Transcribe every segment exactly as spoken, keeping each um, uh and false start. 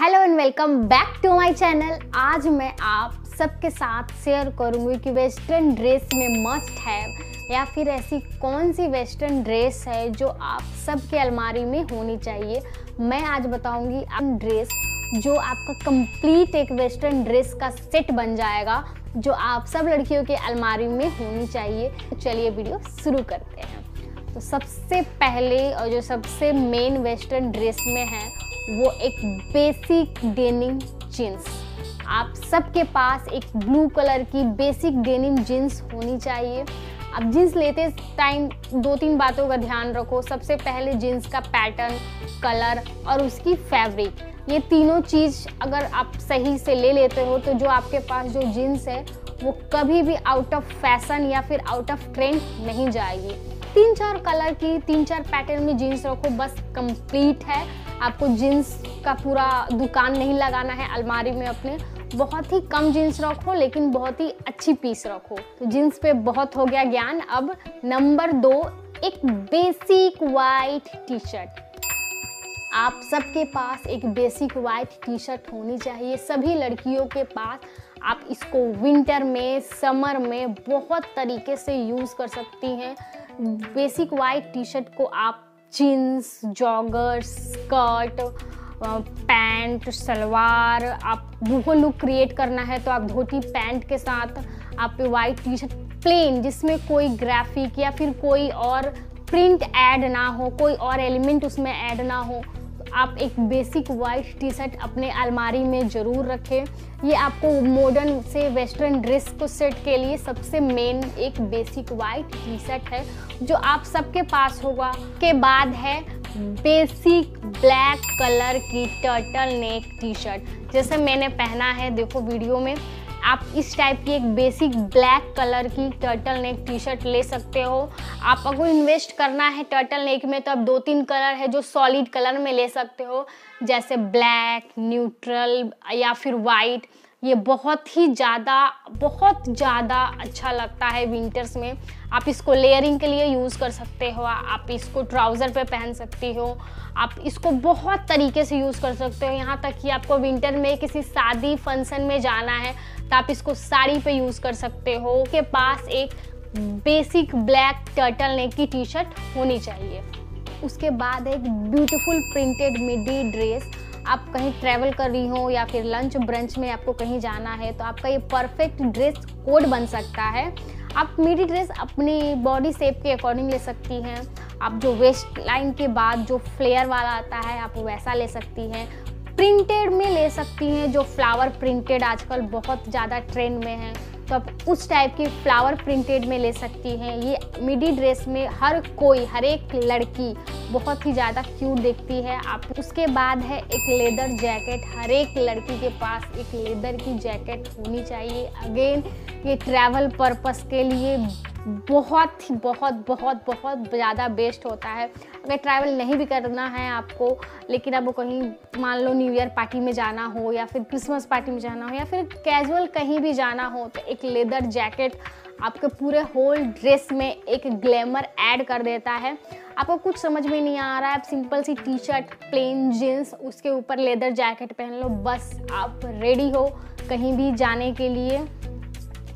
Hello and welcome back to my channel. आज मैं आप सबके साथ शेयर करूंगी कि वेस्टर्न ड्रेस में मस्ट हैव या फिर ऐसी कौन सी वेस्टर्न ड्रेस है जो आप सबके अलमारी में होनी चाहिए। मैं आज बताऊंगी अन ड्रेस जो आपका कंप्लीट एक वेस्टर्न ड्रेस का सेट बन जाएगा जो आप सब लड़कियों के अलमारी में होनी चाहिए। चलिए वीडियो शुरू करते हैं। तो सबसे पहले और जो सबसे मेन वेस्टर्न ड्रेस में है वो एक बेसिक डेनिम जीन्स। आप सबके पास एक ब्लू कलर की बेसिक डेनिम जीन्स होनी चाहिए। अब जीन्स लेते टाइम दो तीन बातों का ध्यान रखो। सबसे पहले जीन्स का पैटर्न, कलर और उसकी फैब्रिक, ये तीनों चीज़ अगर आप सही से ले लेते हो तो जो आपके पास जो जीन्स है वो कभी भी आउट ऑफ फैशन या फिर आउट ऑफ ट्रेंड नहीं जाएगी। तीन चार कलर की, तीन चार पैटर्न में जीन्स रखो, बस कंप्लीट है। आपको जीन्स का पूरा दुकान नहीं लगाना है अलमारी में अपने। बहुत ही कम जीन्स रखो लेकिन बहुत ही अच्छी पीस रखो। तो जीन्स पे बहुत हो गया ज्ञान। अब नंबर दो, एक बेसिक वाइट टी शर्ट। आप सबके पास एक बेसिक वाइट टी शर्ट होनी चाहिए, सभी लड़कियों के पास। आप इसको विंटर में, समर में बहुत तरीके से यूज़ कर सकती हैं। बेसिक वाइट टी शर्ट को आप jeans, joggers, skirt, pant, salwar, आप वो लुक क्रिएट करना है तो आप धोती पैंट के साथ आप वाइट टी शर्ट प्लेन, जिसमें कोई ग्राफिक या फिर कोई और प्रिंट ऐड ना हो, कोई और एलिमेंट उसमें ऐड ना हो, तो आप एक बेसिक वाइट टी शर्ट अपने अलमारी में ज़रूर रखें। ये आपको मॉडर्न से वेस्टर्न ड्रेस को सेट के लिए सबसे मेन एक बेसिक वाइट टी शर्ट है जो आप सबके पास होगा। के बाद है बेसिक ब्लैक कलर की टर्टल नेक टी शर्ट। जैसे मैंने पहना है, देखो वीडियो में, आप इस टाइप की एक बेसिक ब्लैक कलर की टर्टल नेक टी शर्ट ले सकते हो। आप अगर इन्वेस्ट करना है टर्टल नेक में तो आप दो तीन कलर है जो सॉलिड कलर में ले सकते हो, जैसे ब्लैक, न्यूट्रल या फिर वाइट। ये बहुत ही ज़्यादा बहुत ज़्यादा अच्छा लगता है विंटर्स में। आप इसको लेयरिंग के लिए यूज़ कर सकते हो, आप इसको ट्राउज़र पे पहन सकती हो, आप इसको बहुत तरीके से यूज़ कर सकते हो। यहाँ तक कि आपको विंटर में किसी शादी फंक्शन में जाना है तो आप इसको साड़ी पे यूज़ कर सकते हो। के पास एक बेसिक ब्लैक टर्टल नेक की टी शर्ट होनी चाहिए। उसके बाद एक ब्यूटीफुल प्रिंटेड मिडी ड्रेस। आप कहीं ट्रैवल कर रही हो या फिर लंच ब्रंच में आपको कहीं जाना है तो आपका ये परफेक्ट ड्रेस कोड बन सकता है। आप मिडी ड्रेस अपनी बॉडी शेप के अकॉर्डिंग ले सकती हैं। आप जो वेस्ट लाइन के बाद जो फ्लेयर वाला आता है आप वैसा ले सकती हैं। प्रिंटेड में ले सकती हैं, जो फ्लावर प्रिंटेड आजकल बहुत ज़्यादा ट्रेंड में है तो आप उस टाइप की फ्लावर प्रिंटेड में ले सकती हैं। ये मिडी ड्रेस में हर कोई, हर एक लड़की बहुत ही ज़्यादा क्यूट देखती है आप। उसके बाद है एक लेदर जैकेट। हर एक लड़की के पास एक लेदर की जैकेट होनी चाहिए। अगेन ये ट्रैवल पर्पस के लिए बहुत ही बहुत बहुत बहुत ज़्यादा बेस्ट होता है। अगर ट्रैवल नहीं भी करना है आपको लेकिन आपको कहीं, मान लो न्यू ईयर पार्टी में जाना हो या फिर क्रिसमस पार्टी में जाना हो या फिर कैजुअल कहीं भी जाना हो, तो एक लेदर जैकेट आपके पूरे होल ड्रेस में एक ग्लैमर ऐड कर देता है। आपको कुछ समझ में नहीं आ रहा है, आप सिंपल सी टी शर्ट, प्लेन जीन्स, उसके ऊपर लेदर जैकेट पहन लो, बस आप रेडी हो कहीं भी जाने के लिए।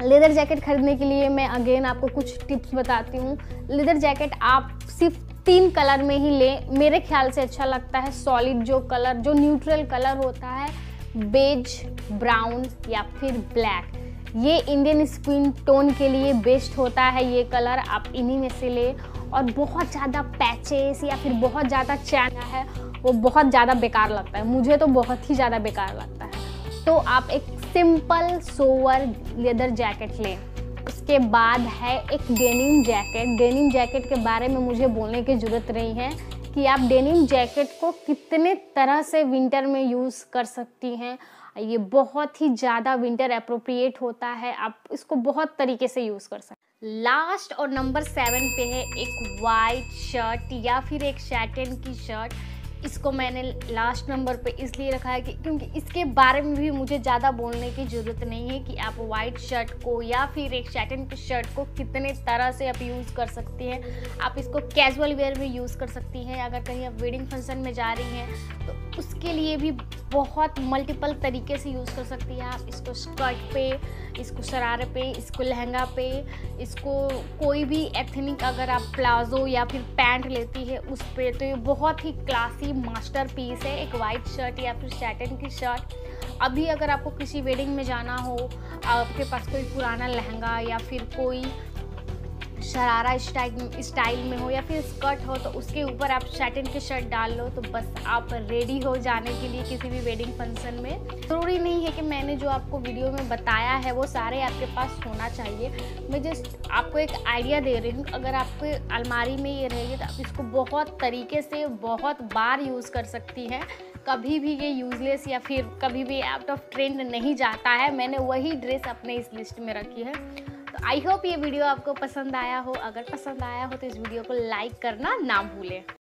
लेदर जैकेट खरीदने के लिए मैं अगेन आपको कुछ टिप्स बताती हूँ। लेदर जैकेट आप सिर्फ तीन कलर में ही लें, मेरे ख्याल से अच्छा लगता है। सॉलिड जो कलर, जो न्यूट्रल कलर होता है, बेज, ब्राउन या फिर ब्लैक, ये इंडियन स्किन टोन के लिए बेस्ट होता है। ये कलर आप इन्हीं में से लें। और बहुत ज़्यादा पैचेस या फिर बहुत ज़्यादा चैन है वो बहुत ज़्यादा बेकार लगता है, मुझे तो बहुत ही ज़्यादा बेकार लगता है। तो आप एक सिंपल सोवर लेदर जैकेट लें। उसके बाद है एक डेनिम जैकेट। डेनिम जैकेट के बारे में मुझे बोलने की ज़रूरत नहीं है कि आप डेनिम जैकेट को कितने तरह से विंटर में यूज़ कर सकती हैं। ये बहुत ही ज़्यादा विंटर एप्रोप्रिएट होता है, आप इसको बहुत तरीके से यूज़ कर सकते हैं। लास्ट और नंबर सेवन पे है एक वाइट शर्ट या फिर एक सैटिन की शर्ट। इसको मैंने लास्ट नंबर पे इसलिए रखा है कि क्योंकि इसके बारे में भी मुझे ज़्यादा बोलने की ज़रूरत नहीं है कि आप वाइट शर्ट को या फिर एक सैटिन की शर्ट को कितने तरह से आप यूज़ कर सकती हैं। आप इसको कैजुअल वेयर में यूज़ कर सकती हैं। अगर कहीं आप वेडिंग फंक्शन में जा रही हैं तो उसके लिए भी बहुत मल्टीपल तरीके से यूज़ कर सकती हैं आप। इसको स्कर्ट पे, इसको शरारे पे, इसको लहंगा पे, इसको कोई भी एथनिक अगर आप प्लाजो या फिर पैंट लेती है उस पे, तो ये बहुत ही क्लासी मास्टर पीस है। एक वाइट शर्ट या फिर सैटिन की शर्ट। अभी अगर आपको किसी वेडिंग में जाना हो, आपके पास कोई पुराना लहंगा या फिर कोई शरारा स्टाइल स्टाइल में हो या फिर स्कर्ट हो, तो उसके ऊपर आप सैटिन की शर्ट डाल लो, तो बस आप रेडी हो जाने के लिए किसी भी वेडिंग फंक्शन में। ज़रूरी नहीं है कि मैंने जो आपको वीडियो में बताया है वो सारे आपके पास होना चाहिए। मैं जस्ट आपको एक आइडिया दे रही हूँ। अगर आपके अलमारी में ये रहेगी तो आप इसको बहुत तरीके से बहुत बार यूज़ कर सकती हैं। कभी भी ये यूज़लेस या फिर कभी भी आउट ऑफ ट्रेंड नहीं जाता है। मैंने वही ड्रेस अपने इस लिस्ट में रखी है। तो आई होप ये वीडियो आपको पसंद आया हो। अगर पसंद आया हो तो इस वीडियो को लाइक करना ना भूलें।